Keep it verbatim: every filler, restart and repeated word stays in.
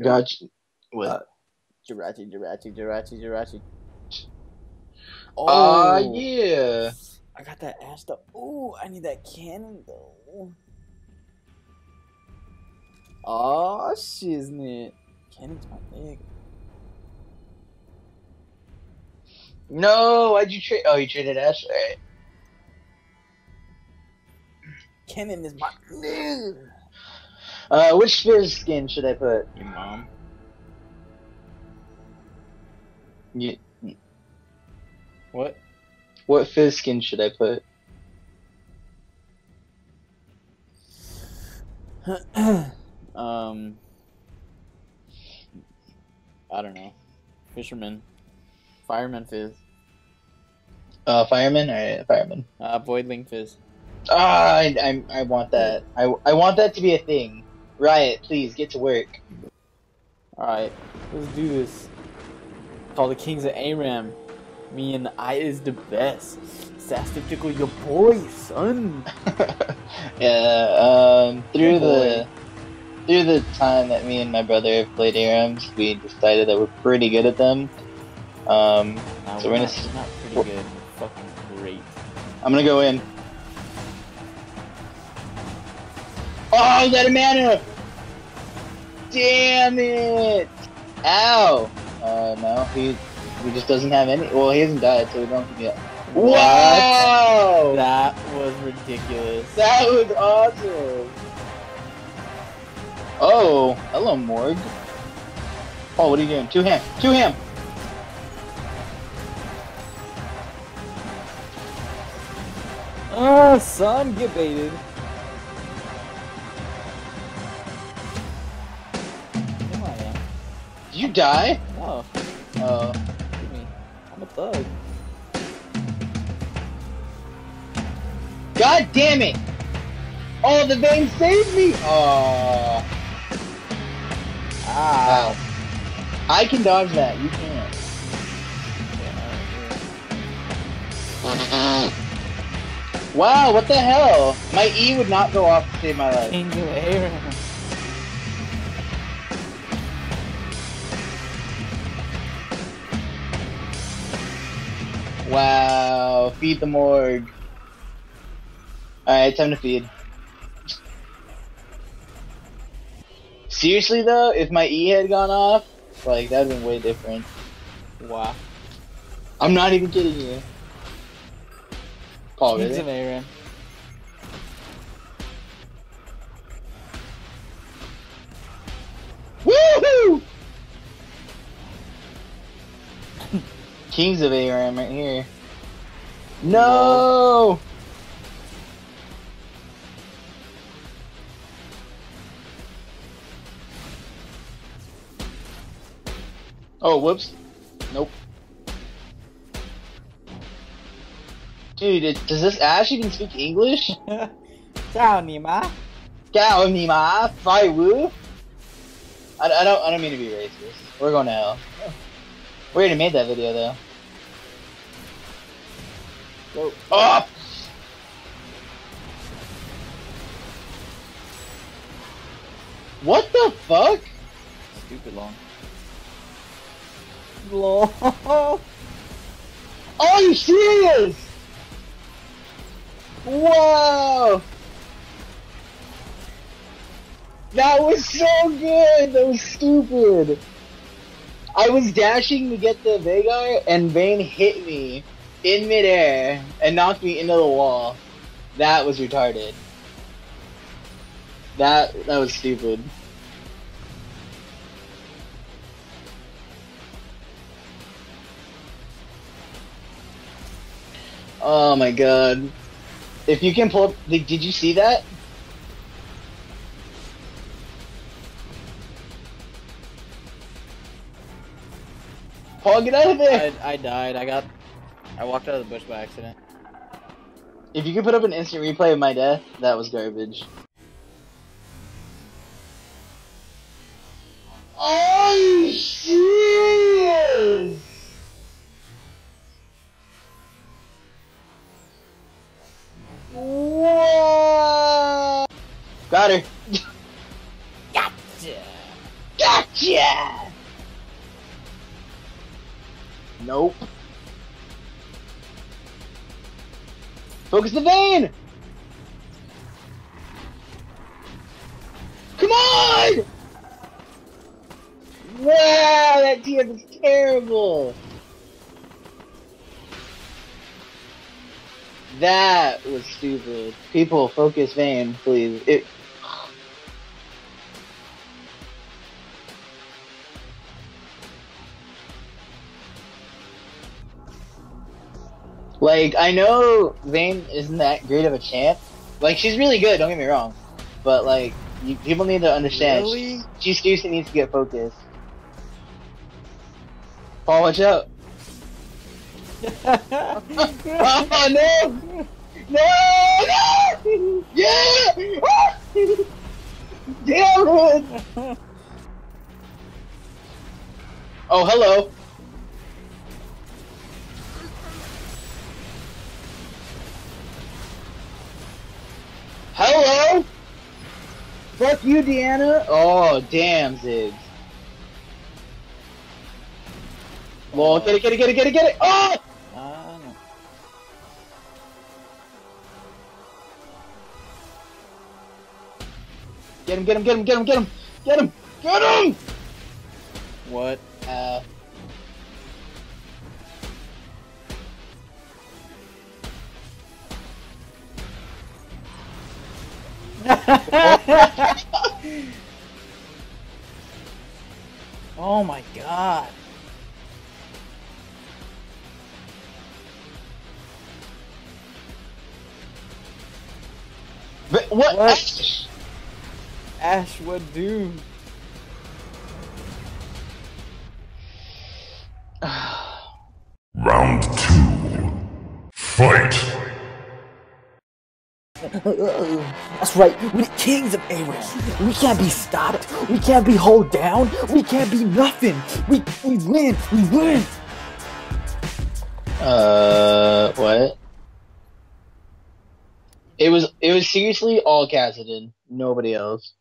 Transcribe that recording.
Jirachi. What? Jirachi, Jirachi, Jirachi, Jirachi. Oh, uh, yeah. I got that ash though. Ooh, I need that cannon though. Aw, shit, isn't it? Cannon's my nigga. No, why'd you trade? Oh, you traded ash? Alright. Cannon is my nigga. Uh, which Fizz skin should I put? Your mom. Yeah. What? What Fizz skin should I put? um, I don't know. Fisherman, fireman Fizz. Uh, fireman. Alright, fireman. Uh, Voidling Fizz. Ah, I, I I want that. I I want that to be a thing. Riot, please get to work. All right, let's do this. Call the kings of Aram. Me and I is the best. Sass to tickle your boy, son. Yeah, um, through the through the time that me and my brother have played Arams, we decided that we're pretty good at them. Um, no, so we're, we're gonna. Not, not pretty we're, good. We're fucking great. I'm gonna go in. Oh, is that a mana? Damn it! Ow! Uh, no, he he just doesn't have any. Well, he hasn't died, so we don't get. Wow! That was ridiculous. That was awesome. Oh, hello, Morg. Oh, what are you doing? Two ham, two ham. Oh, son, get baited. Did you die? No. Oh. Excuse me. I'm a thug. God damn it! Oh, the Vayne saved me! Oh. Ah. Wow. I can dodge that. You can't. Yeah. Wow, what the hell? My E would not go off to save my life. Angel Aaron. Wow, feed the Morg. Alright, time to feed. Seriously though, if my E had gone off, like, that would have been way different. Wow. I'm not even kidding you. Paul, really? He's an Aram. Woohoo! Kings of Aram right here. No! Oh, whoops. Nope. Dude, it, does this Ash even speak English? Ciao, Nima. Ciao, Nima. Fai Wu. I don't. I don't mean to be racist. We're going to hell. We already made that video though. Whoa. Oh! What the fuck? Stupid long. Lol. Oh, are you serious? Wow! That was so good! That was stupid! I was dashing to get the Vhagar, and Vayne hit me in midair and knocked me into the wall. That was retarded. That that was stupid. Oh my god! If you can pull up, like, did you see that? Paul, get out of there! I, I died. I got. I walked out of the bush by accident. If you could put up an instant replay of my death, that was garbage. Oh, shit! Whoa! Got her. Gotcha! Gotcha! Yeah! Nope. Focus the Vayne! Come on! Wow, that D F is terrible! That was stupid. People, focus Vayne, please. It Like, I know Vayne isn't that great of a champ. Like, she's really good, don't get me wrong. But, like, you, people need to understand. Really? She, she seriously needs to get focused. Paul, watch out. Oh, no! No! No! Yeah! Damn it! Oh, hello. Hello? Fuck you, Deanna. Oh, damn, Ziggs. Lol, get it, get it, get it, get it, get it. Oh! Uh, no. Get him, get him, get him, get him, get him, get him, get him! What? Uh. Oh my god. But what? What? Ash, Ash what do? Round two. Fight! That's right, we're the kings of Aram. We can't be stopped, we can't be held down, we can't be nothing. We we win, we win. Uh, what? It was it was seriously all Kassadin, nobody else.